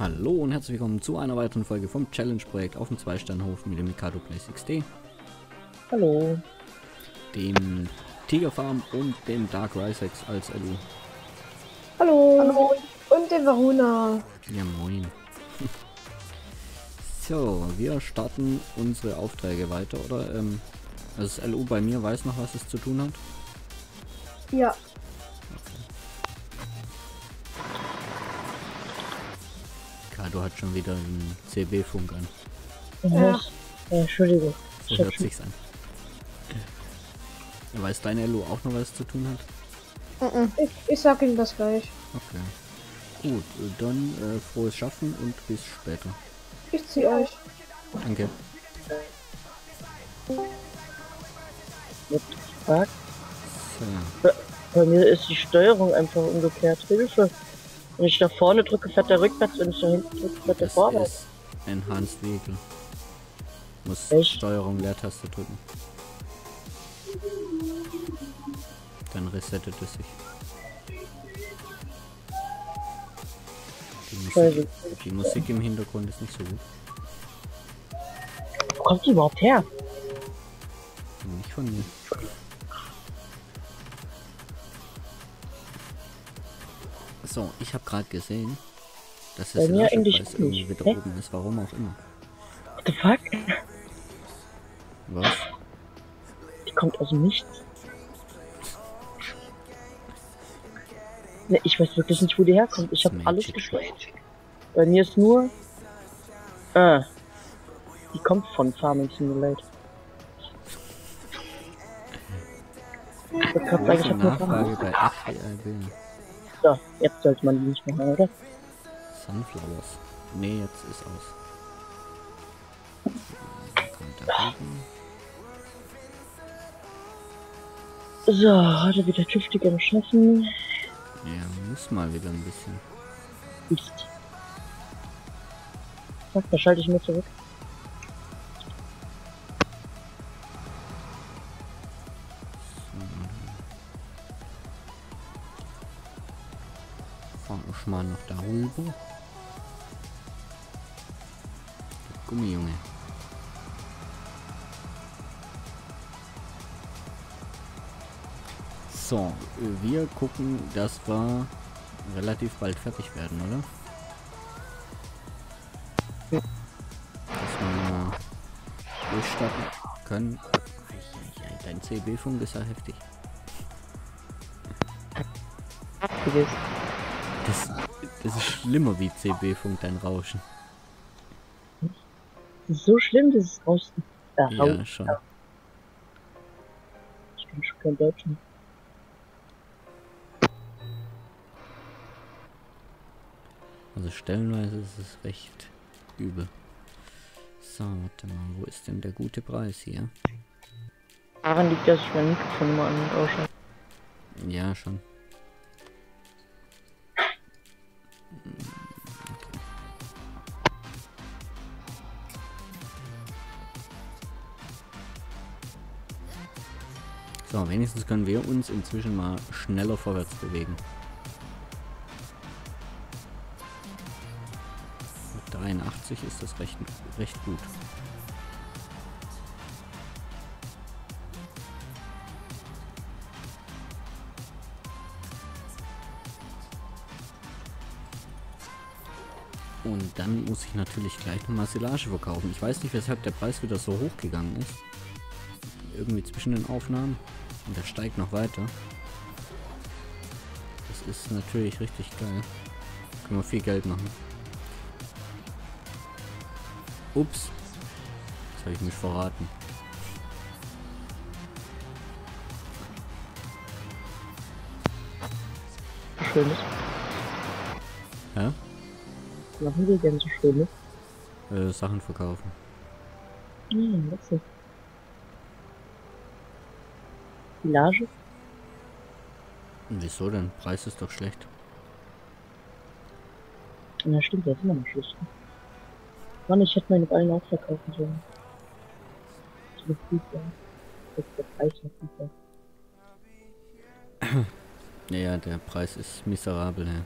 Hallo und herzlich willkommen zu einer weiteren Folge vom Challenge-Projekt auf dem Zweisternhof mit dem Mikado Play 6D. Hallo. Dem Tigerfarm und dem Dark Risex als LU. Hallo. Hallo. Und dem Varuna. Ja, moin. So, wir starten unsere Aufträge weiter, oder? Also das LU bei mir weiß noch, was es zu tun hat? Ja. Du hast schon wieder einen CB-Funk an. Ja. Entschuldigung. So hört sich's an. Weiß deine LU auch noch, was zu tun hat? Ich sag ihm das gleich. Okay. Gut, dann frohes Schaffen und bis später. Ich zieh euch. Danke. So. Bei mir ist die Steuerung einfach umgekehrt. Hilfe. Wenn ich nach vorne drücke, fährt der rückwärts, wenn ich nach hinten drücke, fährt der vorwärts. Enhanced Vehicle. Muss Steuerung Leertaste drücken. Dann resettet es sich. Die Musik im Hintergrund ist nicht so gut. Wo kommt die überhaupt her? Nicht von mir. So, ich habe gerade gesehen, dass das Lagerpreis irgendwie wieder oben ist, warum auch immer. What the fuck? Was? Die kommt aus dem Nichts. Ne, ich weiß wirklich nicht, wo die herkommt. Ich habe alles gespielt. Bei mir ist nur... Die kommt von Farming Simulator. Ich hab Nachfrage bei FDIB. So, jetzt sollte man die nicht machen, oder? Sunflowers. Nee, jetzt ist aus. Kommt da hinten. So, heute wieder tüchtig am Schaffen. Ja, muss mal wieder ein bisschen. Mist. Zack, da schalte ich mir zurück. Mal noch darüber. Gummijunge. So, wir gucken, dass wir relativ bald fertig werden, oder? Ja. Dass wir mal durchstarten können. Dein CB-Funk ist ja heftig. Das ist schlimmer wie CB-Funk, dein Rauschen. Das ist so schlimm, dieses Rauschen. Ja, schon. Ich bin schon kein Deutscher. Also stellenweise ist es recht übel. So, warte mal, wo ist denn der gute Preis hier? Daran liegt, dass ich mein Mikrofon mal an den Rauschen. Ja, schon. So, wenigstens können wir uns inzwischen mal schneller vorwärts bewegen. Mit 83 ist das recht gut. Und dann muss ich natürlich gleich nochmal Silage verkaufen. Ich weiß nicht, weshalb der Preis wieder so hoch gegangen ist. Irgendwie zwischen den Aufnahmen. Und der steigt noch weiter. Das ist natürlich richtig geil. Können wir viel Geld machen. Ups. Jetzt habe ich mich verraten. Schönes. Hä? Was machen die denn so Schönes? Sachen verkaufen. Hm, witzig. Silage? Wieso denn? Preis ist doch schlecht. Na stimmt, der ist immer noch schlecht. Mann, ich hätte meine Ballen auch verkaufen sollen. Das ist gut, ja. Das ist der Preis noch gut. Naja, der Preis ist miserabel, ja.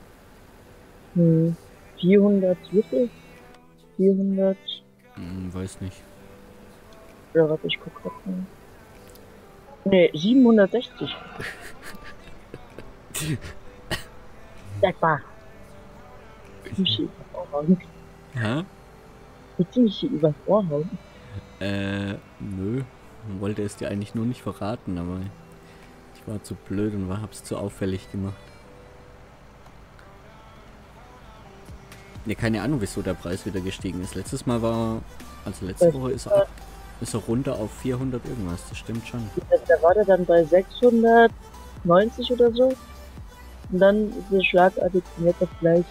Hm. 400 Würfel? 400? Weiß nicht. Ja, warte, ich guck grad mal. Ne, 760. Sag mal. Ziemlich übers Ohr hauen. Hä? Ziemlich übers Ohr hauen. Nö. Man wollte es dir eigentlich nur nicht verraten, aber ich war zu blöd und hab's zu auffällig gemacht. Ne, keine Ahnung, wieso der Preis wieder gestiegen ist. Letztes Mal war, also letzte Woche ist er runter auf 400 irgendwas, das stimmt schon. Da war der dann bei 690 oder so. Und dann ist der schlagartig jetzt gleich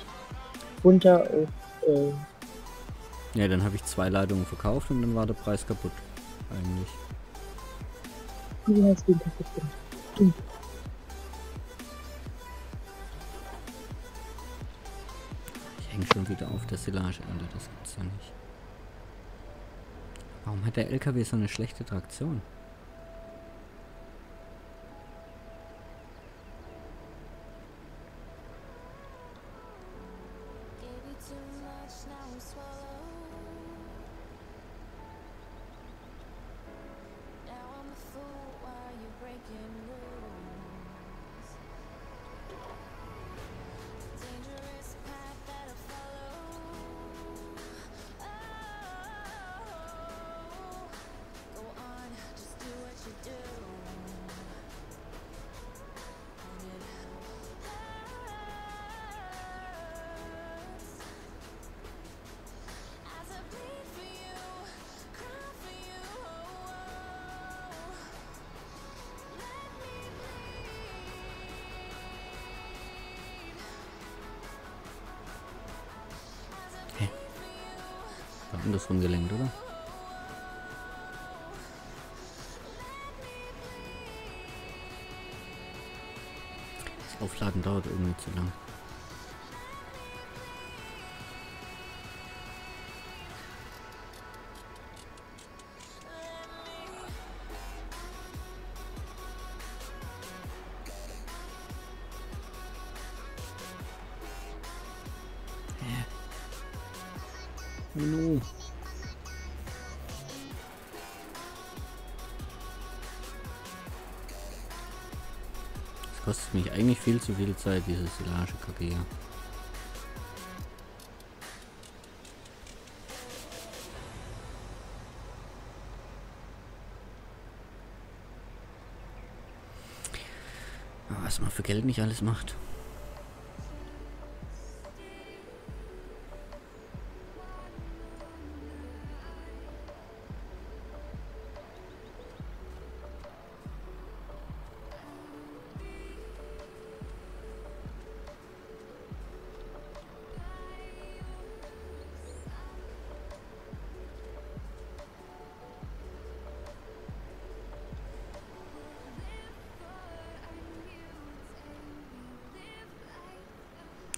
runter auf... Ja, dann habe ich 2 Ladungen verkauft und dann war der Preis kaputt. Eigentlich. Du hast den kaputt gemacht. Ich hänge schon wieder auf der Silage, Alter, das gibt's ja nicht. Warum hat der LKW so eine schlechte Traktion? Das rumgelenkt, oder? Das Aufladen dauert irgendwie zu lang. No. Das kostet mich eigentlich viel zu viel Zeit, diese Silage-Kacke hier. Was man für Geld nicht alles macht.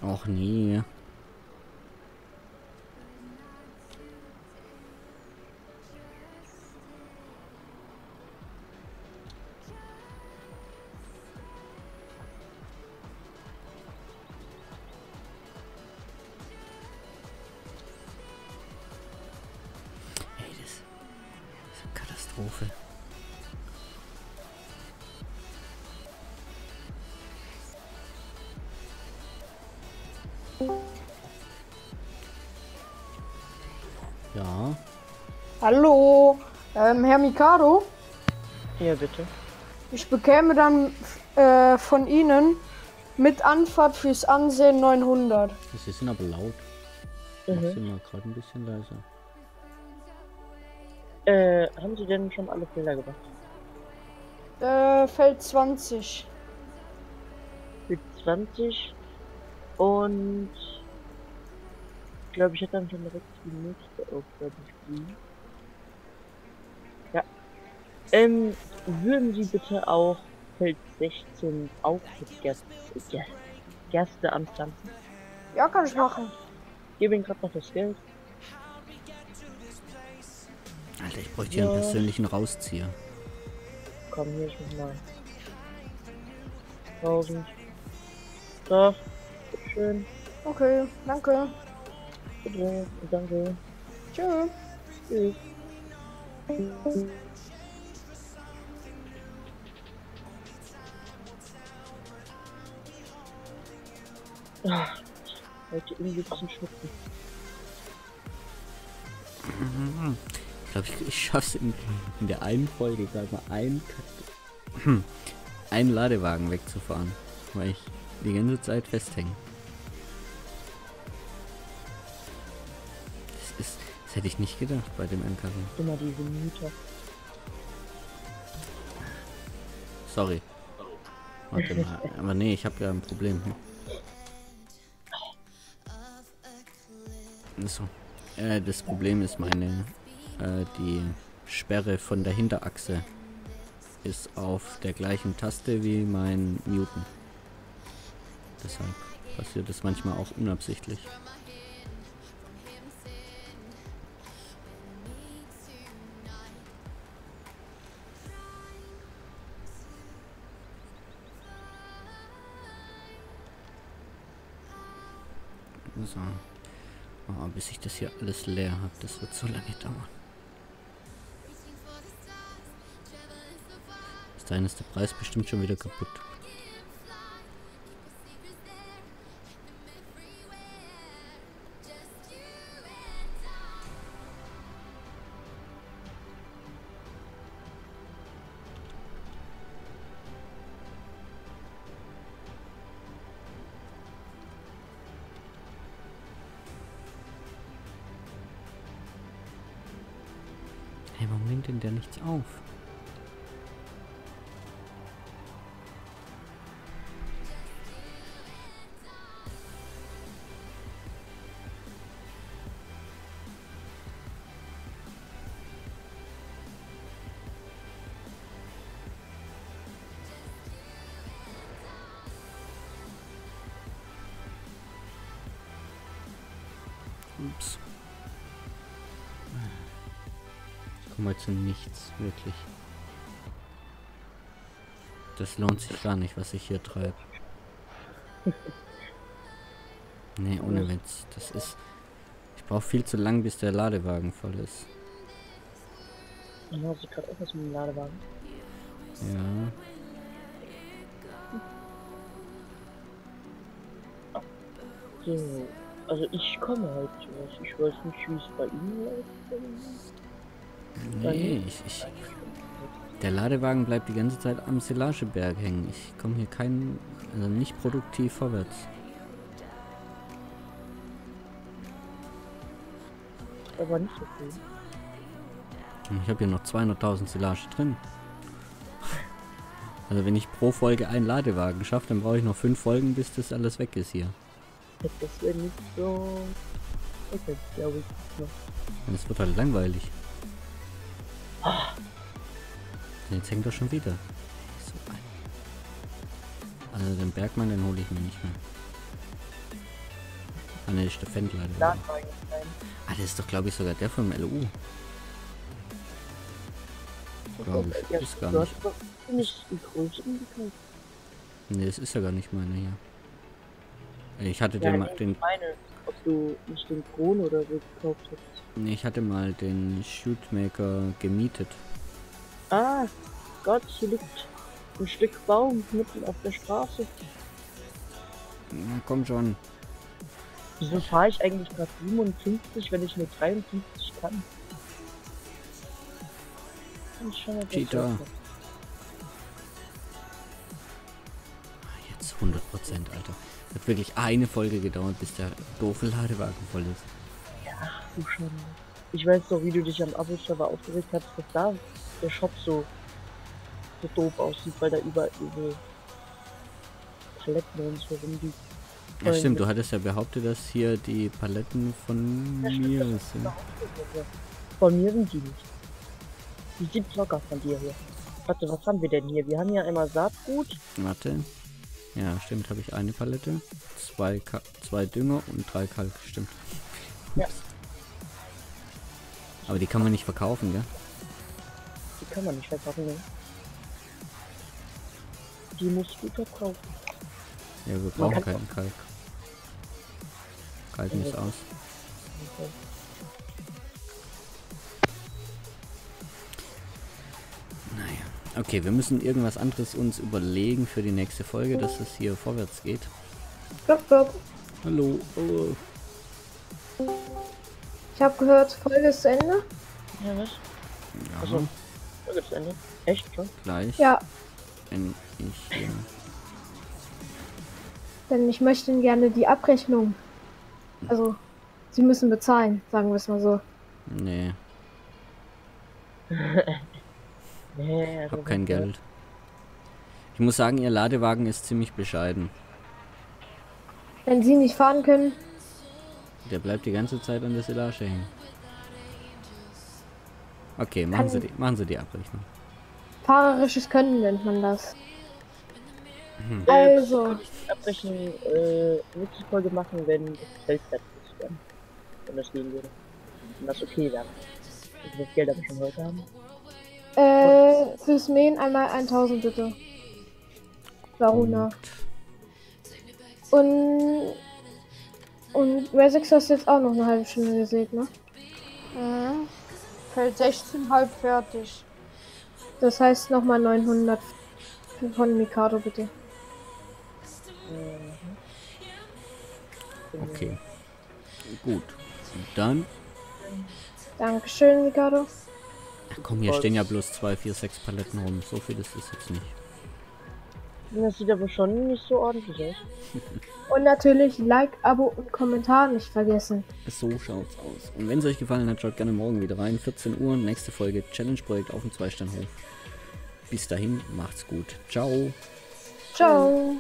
Auch nie. Hey, das ist eine Katastrophe. Ja. Hallo, Herr Mikado? Ja, bitte. Ich bekäme dann von Ihnen mit Anfahrt fürs Ansehen 900. Sie sind aber laut. Mhm. Mach sie mal gerade ein bisschen leiser. Haben Sie denn schon alle Fehler gemacht? Feld 20. Feld 20? Und ich glaube, ich hätte dann schon direkt die nächste Aufgabe gespielt. Ja. Würden Sie bitte auch Feld 16 auch mit Gerste anpflanzen? Ja, kann ich machen. Ich gebe Ihnen gerade noch das Geld. Alter, ich bräuchte hier einen persönlichen Rauszieher. Komm, hier, ich mach mal. 1000. So. Schön. Okay, danke. gedreht. Danke. Ciao. Tschüss. Ach, heute irgendwie ein bisschen schmutzig. Ich glaube, ich schaff's in der einen Folge gerade mal einen Ladewagen wegzufahren, weil ich die ganze Zeit festhänge. Das hätte ich nicht gedacht bei dem MKW. Immer diese Mieter. Sorry. Warte mal. Aber nee, ich habe ja ein Problem. So. Das Problem ist meine, die Sperre von der Hinterachse ist auf der gleichen Taste wie mein Newton. Deshalb passiert das manchmal auch unabsichtlich. So. Oh, bis ich das hier alles leer habe, das wird so lange dauern. Bis dahin ist der Preis bestimmt schon wieder kaputt. Hey, warum nimmt denn der nichts auf? Ups. Kommen wir zu nichts, wirklich. Das lohnt sich gar nicht, was ich hier treibe. Nee, ohne Witz. Das ist... Ich brauche viel zu lang, bis der Ladewagen voll ist. Dann hast du gerade etwas mit dem Ladewagen. Ja. So, also ich komme halt. Ich weiß nicht, wie es bei Ihnen ist. Nee, der Ladewagen bleibt die ganze Zeit am Silageberg hängen. Ich komme hier also nicht produktiv vorwärts. Aber nicht so viel. Ich habe hier noch 200.000 Silage drin. Also wenn ich pro Folge einen Ladewagen schaffe, dann brauche ich noch 5 Folgen, bis das alles weg ist hier. Das wäre nicht so... Okay, glaube ich noch. Das wird halt langweilig. Jetzt hängt er schon wieder. So ein. Also den Bergmann, den hole ich mir nicht mehr. Ah ne, ist der Fendt leider. Ah, das ist doch, glaube ich, sogar der vom LU. Glaube ich, ja, ist gar nicht. Ne, das ist ja gar nicht meine hier. Ich hatte ja, den... Ich meine, ob du nicht den Krono oder so gekauft hast. Ne, ich hatte mal den Shootmaker gemietet. Ah, Gott, hier liegt ein Stück Baum mitten auf der Straße. Na komm schon. Wieso fahre ich eigentlich gerade 57, wenn ich nur 53 kann? Cheater. Jetzt 100%, Alter. Hat wirklich eine Folge gedauert, bis der doofe Ladewagen voll ist. Ja, du schon. Ich weiß doch, wie du dich am Abo-Server aufgeregt hast, dass da der Shop so doof aussieht, weil da überall diese Paletten und so rumliegt. Ja stimmt, du hattest ja behauptet, dass hier die Paletten von mir sind. Von mir sind die nicht. Die sind locker von dir hier. Warte, was haben wir denn hier? Wir haben ja einmal Saatgut. Warte. Ja, stimmt, habe ich eine Palette, zwei Dünger und 3 Kalk, stimmt. Ja. Aber die kann man nicht verkaufen, gell? Die kann man nicht verkaufen, gell? Die musst du verkaufen. Ja, wir brauchen keinen Kalk. Kalken ist aus. Naja. Okay, wir müssen irgendwas anderes uns überlegen für die nächste Folge, dass es hier vorwärts geht. Stopp, stopp. Hallo. Oh. Ich habe gehört, Folge ist zu Ende. Ja, was? Ja. Also, Folge ist zu Ende. Echt? Schon? Gleich. Ja. Ja. Denn ich möchte gerne die Abrechnung. Also, sie müssen bezahlen, sagen wir es mal so. Nee. Nee, also ich hab kein Geld. Ich muss sagen, ihr Ladewagen ist ziemlich bescheiden. Wenn sie nicht fahren können... Der bleibt die ganze Zeit an der Silage hängen. Okay, machen Sie die Abrechnung. Fahrerisches Können nennt man das. Also... Abbrechen, nächste Folge machen, wenn das Feld fertig ist, dann. Wenn das gehen würde. Wenn das okay wäre. Wenn wir das Geld aber schon heute haben. Fürs Mähen einmal 1000 bitte. Varuna. Und Risex hast jetzt auch noch eine halbe Stunde gesät, ne? Mhm. Feld 16 halb fertig. Das heißt nochmal 900 von Mikado bitte. Okay. Gut. Und dann? Dankeschön, Mikado. Ach komm, hier stehen ja bloß 2, 4, 6 Paletten rum. So viel ist es jetzt nicht. Das sieht aber schon nicht so ordentlich aus. Und natürlich Like, Abo und Kommentar nicht vergessen. So schaut's aus. Und wenn es euch gefallen hat, schaut gerne morgen wieder rein. 14 Uhr, nächste Folge Challenge-Projekt auf dem Zweisternhof. Bis dahin, macht's gut. Ciao. Ciao.